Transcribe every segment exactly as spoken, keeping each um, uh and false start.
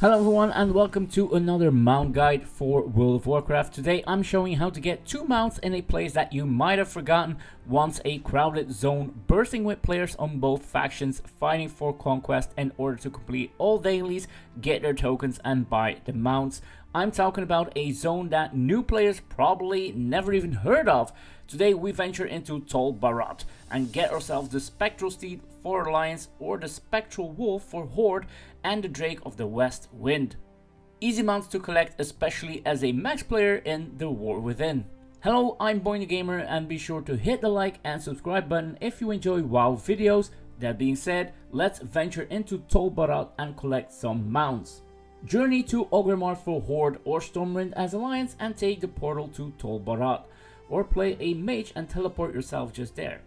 Hello everyone and welcome to another mount guide for World of Warcraft. Today I'm showing how to get two mounts in a place that you might have forgotten once a crowded zone bursting with players on both factions fighting for conquest in order to complete all dailies, get their tokens and buy the mounts. I'm talking about a zone that new players probably never even heard of. Today we venture into Tol Barad and get ourselves the Spectral Steed for Alliance or the Spectral Wolf for Horde and the Drake of the West Wind. Easy mounts to collect, especially as a max player in the War Within. Hello, I'm BOINGtheGamer and be sure to hit the like and subscribe button if you enjoy WoW videos. That being said, let's venture into Tol Barad and collect some mounts. Journey to Orgrimmar for Horde or Stormrind as Alliance and take the portal to Tol Barad, or play a mage and teleport yourself just there.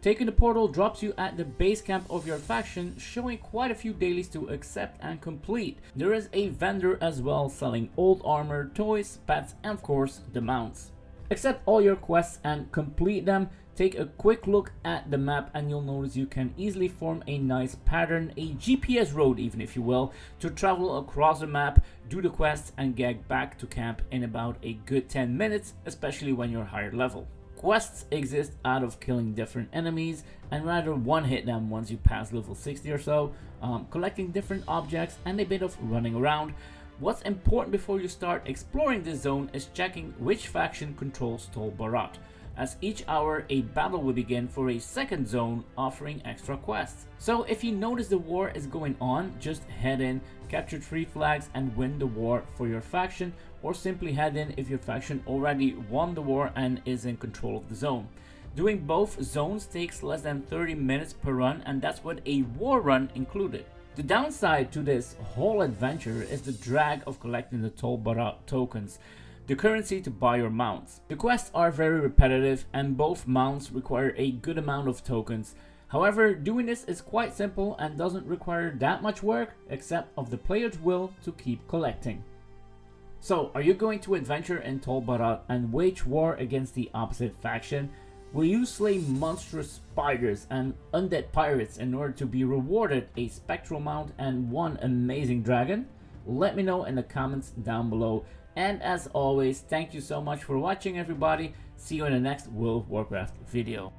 Taking the portal drops you at the base camp of your faction, showing quite a few dailies to accept and complete. There is a vendor as well selling old armor, toys, pets and of course the mounts. Accept all your quests and complete them. Take a quick look at the map and you'll notice you can easily form a nice pattern, a G P S road even if you will, to travel across the map, do the quests and get back to camp in about a good ten minutes, especially when you're higher level. Quests exist out of killing different enemies and rather one hit them once you pass level sixty or so, um, collecting different objects and a bit of running around. What's important before you start exploring this zone is checking which faction controls Tol Barad, as each hour a battle will begin for a second zone offering extra quests. So if you notice the war is going on, just head in, capture three flags and win the war for your faction, or simply head in if your faction already won the war and is in control of the zone. Doing both zones takes less than thirty minutes per run, and that's with a war run included. The downside to this whole adventure is the drag of collecting the Tol Barad tokens, the currency to buy your mounts. The quests are very repetitive and both mounts require a good amount of tokens. However, doing this is quite simple and doesn't require that much work except of the player's will to keep collecting. So, are you going to adventure in Tol Barad and wage war against the opposite faction? Will you slay monstrous spiders and undead pirates in order to be rewarded a spectral mount and one amazing dragon? Let me know in the comments down below. And as always, thank you so much for watching everybody. See you in the next World of Warcraft video.